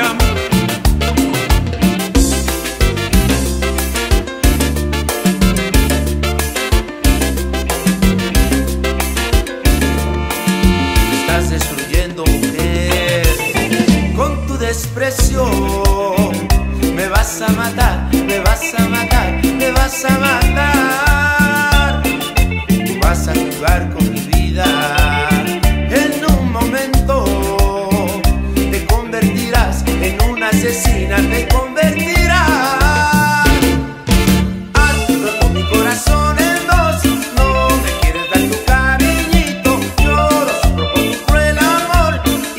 llama. Me estás destruyendo, mujer, con tu desprecio. Me vas a matar, me vas a matar, me vas a matar. Tú vas a jugar con mi vida. Asesina, te convertirás. Has roto mi corazón en dos. No me quieres dar tu cariñito. Lloro, sufro por tu cruel amor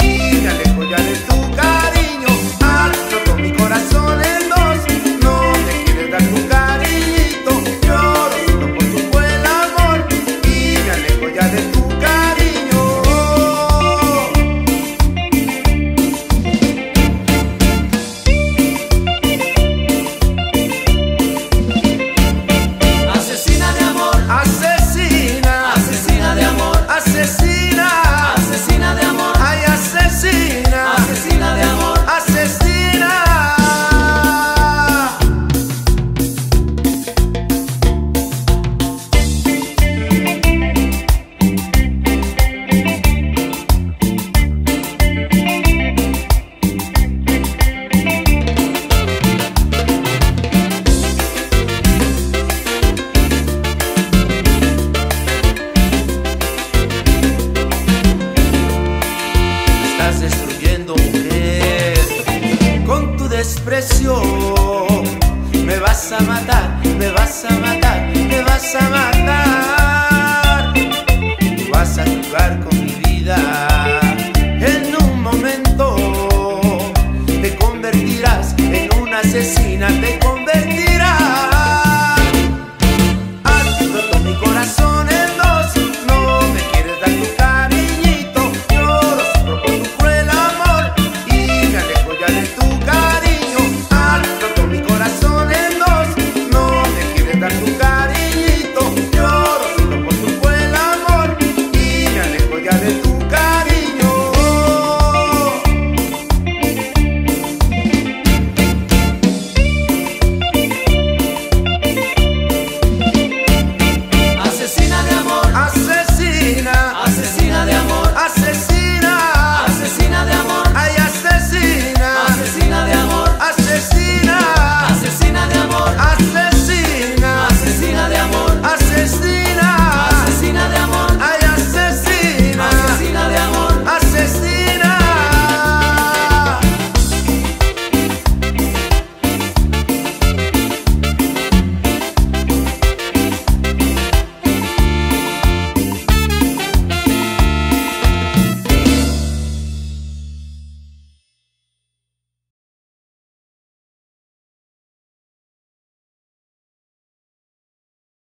y me alejo ya de tu cariño. Has roto mi corazón en dos. No me quieres dar tu cariñito. Lloro, sufro por tu cruel amor y me alejo ya de tu cariño. Asesina, asesina de amor. Ay, asesina, asesina de amor. Asesina. Destruyendo, mujer, con tu desprecio. Me vas a matar, me vas a matar, me vas a matar.